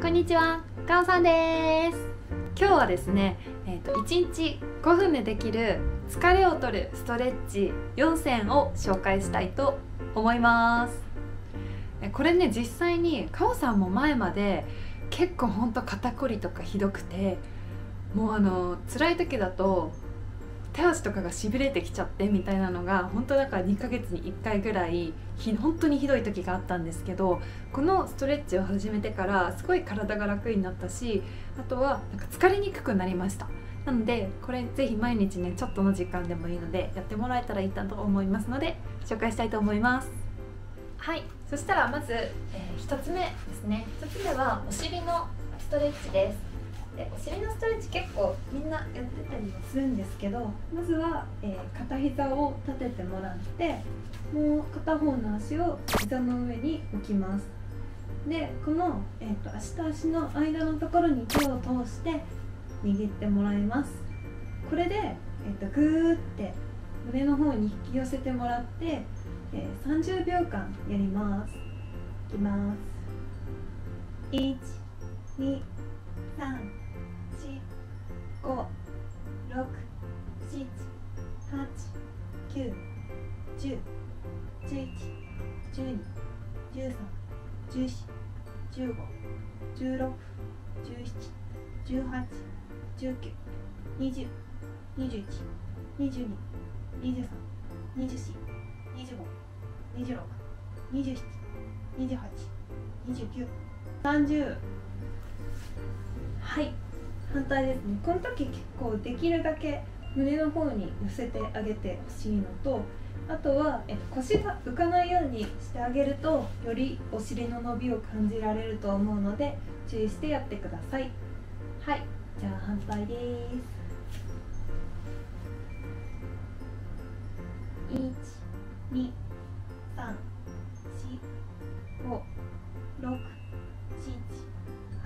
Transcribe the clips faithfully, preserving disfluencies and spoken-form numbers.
こんにちは、かおさんです。今日はですね、えーと、いちにちごふんでできる疲れを取るストレッチよんせんを紹介したいと思います。これね、実際にかおさんも前まで結構ほんと肩こりとかひどくて、もうあの辛い時だと手足とかがしびれてきちゃってみたいなのが本当だからにかげつにいっかいぐらいひ本当にひどい時があったんですけど、このストレッチを始めてからすごい体が楽になったし、あとはなんか疲れにくくなりました。なのでこれぜひ毎日ね、ちょっとの時間でもいいのでやってもらえたらいいなと思いますので、紹介したいと思います。はい、そしたらまず、えー、ひとつめですね。ひとつめはお尻のストレッチです。でお尻のストレッチ結構みんなやってたりもするんですけど、まずは、えー、片膝を立ててもらって、もう片方の足を膝の上に置きます。でこの、えー、と足と足の間のところに手を通して握ってもらいます。これで、えー、とグーって胸の方に引き寄せてもらって、えー、さんじゅうびょうかんやります。いきます。いち、に、さんご、ろく、しち、はち、きゅう、じゅう、じゅういち、じゅうに、じゅうさん、じゅうよん、じゅうご、じゅうろく、じゅうしち、じゅうはち、じゅうきゅう、にじゅう、にじゅういち、にじゅうに、にじゅうに、にじゅうさん、にじゅうよん、にじゅうご、にじゅうろく、にじゅうしち、にじゅうはち、にじゅうきゅう、さんじゅう。はい。反対ですね。この時結構できるだけ胸の方に寄せてあげてほしいのと、あとはえ腰が浮かないようにしてあげると、よりお尻の伸びを感じられると思うので注意してやってください。はい、じゃあ反対です。いち、に、さん、し、ご、ろく、しち、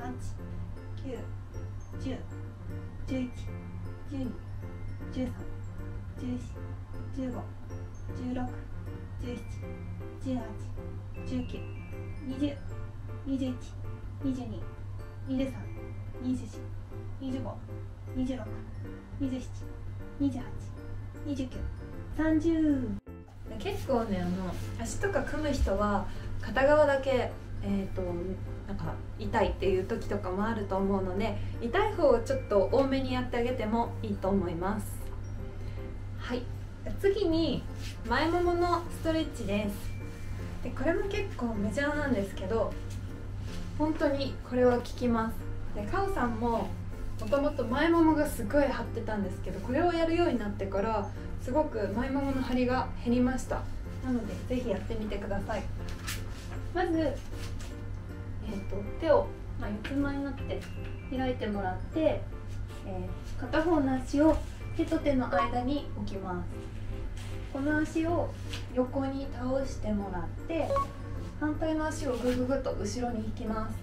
はち、きゅう、じゅう、じゅういち、じゅうに、じゅうさん、じゅうよん、じゅうご、じゅうろく、じゅうしち、じゅうはち、じゅうきゅう、にじゅう、にじゅういち、にじゅうに、にじゅうさん、にじゅうご、にじゅうろく、にじゅうしち、にじゅうはち、にじゅうきゅう、さんじゅう。結構ね、あの足とか組む人は片側だけ、えーと、なんか痛いっていう時とかもあると思うので、痛い方をちょっと多めにやってあげてもいいと思います。はい、次に前もものストレッチです。でこれも結構メジャーなんですけど、本当にこれは効きます。でかおさんももともと前ももがすごい張ってたんですけど、これをやるようになってからすごく前ももの張りが減りました。なのでぜひやってみてください。まず、えー、と手を、まあ、四つ前になって開いてもらって、えー、片方の足を手と手の間に置きます。この足を横に倒してもらって、反対の足をグググッと後ろに引きます。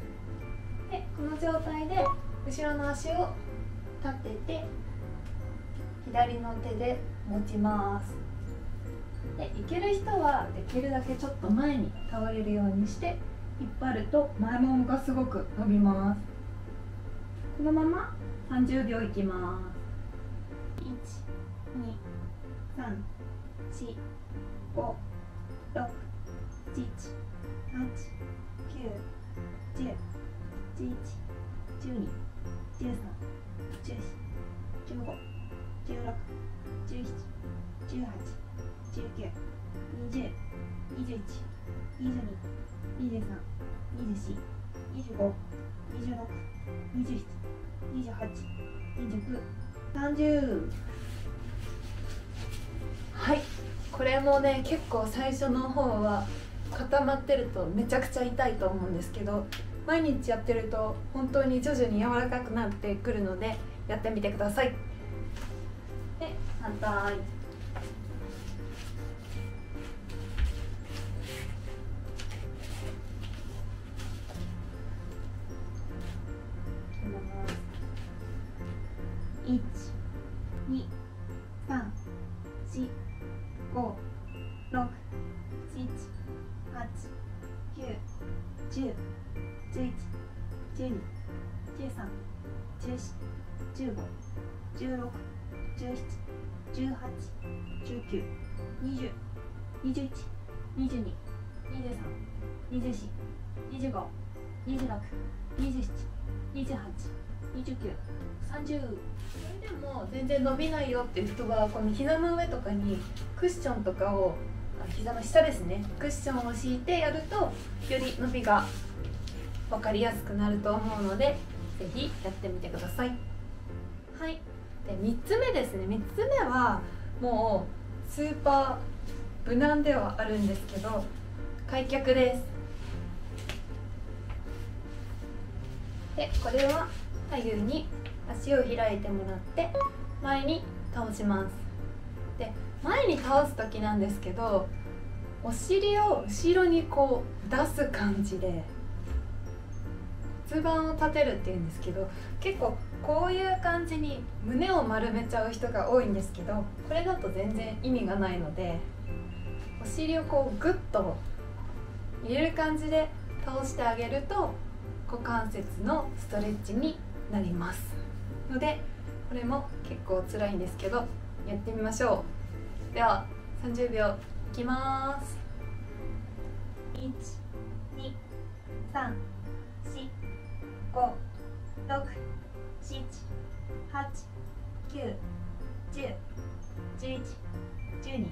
でこの状態で後ろの足を立てて左の手で持ちます。でいける人はできるだけちょっと前に倒れるようにして引っ張ると前ももがすごく伸びます。このままさんじゅうびょういきます。いち、に、さん、し、ご、ろく、しち、はち、きゅう、じゅう、じゅういち、じゅうに、にじゅうさん、にじゅうよん、にじゅうご、にじゅうろく、にじゅうしち、にじゅうはち、にじゅうきゅう、さんじゅう。はい、これもね、結構最初の方は固まってるとめちゃくちゃ痛いと思うんですけど、毎日やってると本当に徐々に柔らかくなってくるのでやってみてください。で反対。いち、に、さん、し、ご、ろく、しち、はち、きゅう、じゅう、じゅういち、じゅうに、じゅうさん、じゅうよん、じゅうご、じゅうろく、じゅうなな、じゅうはち、じゅうきゅう、にじゅう、にじゅういち、にじゅうに、にじゅうさん、にじゅうよん、にじゅうご、にじゅうろく、にじゅうなな、にじゅうはち、にじゅうきゅう、さんじゅう。じゅうご、じゅうろく、じゅうなな、じゅうはち、じゅうきゅう、にじゅう、にじゅういち、にじゅうに、にじゅうさん、にじゅうよん、にじゅうご、にじゅうろく、にじゅうなな、にじゅうはち、にじゅうきゅう、さんじゅう。それでも全然伸びないよっていう人は、この膝の上とかにクッションとかを、膝の下ですね、クッションを敷いてやるとより伸びが分かりやすくなると思うので、ぜひやってみてください。はい、でみっつめですね。みっつめはもうスーパー無難ではあるんですけど、開脚です。でこれは左右に足を開いてもらって前に倒します。で前に倒す時なんですけど、お尻を後ろにこう出す感じで骨盤を立てるっていうんですけど、結構こういう感じに胸を丸めちゃう人が多いんですけど、これだと全然意味がないので、お尻をこうグッと入れる感じで倒してあげると股関節のストレッチになりますので、これも結構辛いんですけどやってみましょう。ではさんじゅうびょういきます。いち、に、さん、し、ご、ろく、しち、はち、きゅう、じゅう、じゅういち、じゅうに、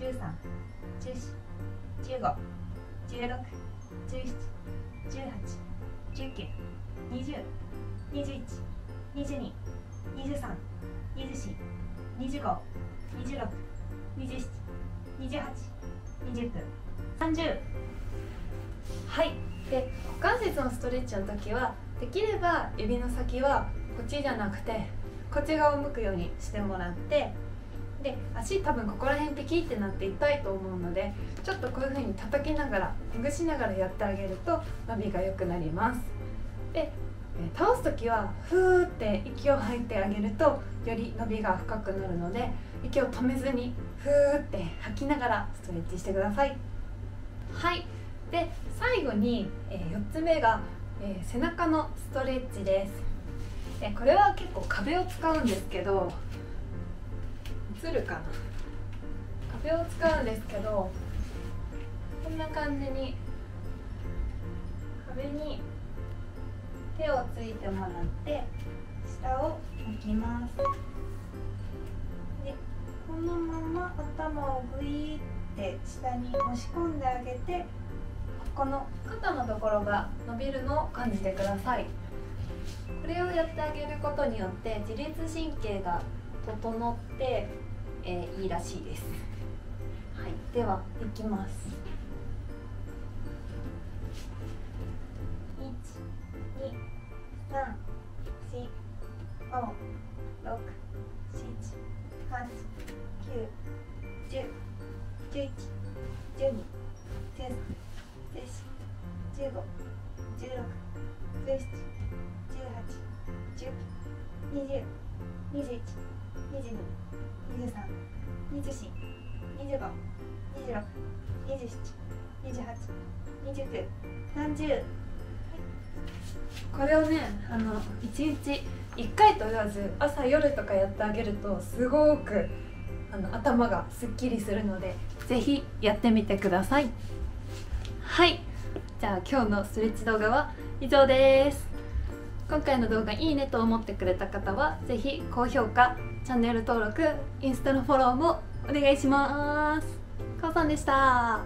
じゅうさん、じゅうよん、じゅうご、じゅうろく、じゅうなな、にじゅう、にじゅういち、にじゅうに、にじゅうさん、にじゅうよん、にじゅうに、にじゅうさん、にじゅうご、にじゅうろく、にじゅうなな、にじゅう、にじゅうはち、にじゅうきゅう、さんじゅう。はい。で股関節のストレッチの時は、できれば指の先はこっちじゃなくてこっち側を向くようにしてもらって、で足多分ここら辺ピキってなって痛いと思うので、ちょっとこういう風に叩きながらほぐしながらやってあげると伸びが良くなります。で倒す時はふーって息を吐いてあげるとより伸びが深くなるので、息を止めずにふーって吐きながらストレッチしてください。はい。で最後によっつめが背中のストレッチです。これは結構壁を使うんですけど、映るかな、壁を使うんですけど、こんな感じに壁に手をついてもらって下を向きます。でこのまま頭をグイーって下に押し込んであげて、この肩のところが伸びるのを感じてください。これをやってあげることによって自律神経が整って、えー、いいらしいです。はい、ではいきます。いち、に、さん、し、ご、ろく、しち、はち、きゅう、じゅう、じゅういち、じゅうに、にじゅうさん、にじゅうよん、にじゅうご、にじゅうろく、にじゅうなな、にじゅうはち、にじゅうきゅう、にじゅう、にじゅういち、にじゅうに、にじゅうさん、にじゅうよん、にじゅうご、にじゅうろく、にじゅうなな、にじゅうはち、にじゅうきゅう、さんじゅう。これをね、あのいちにちいっかいと言わず朝夜とかやってあげるとすごくあの頭がすっきりするので、ぜひやってみてください。はい、じゃあ今日のストレッチ動画は以上です。今回の動画いいねと思ってくれた方はぜひ高評価、チャンネル登録、インスタのフォローもお願いします。かおさんでした。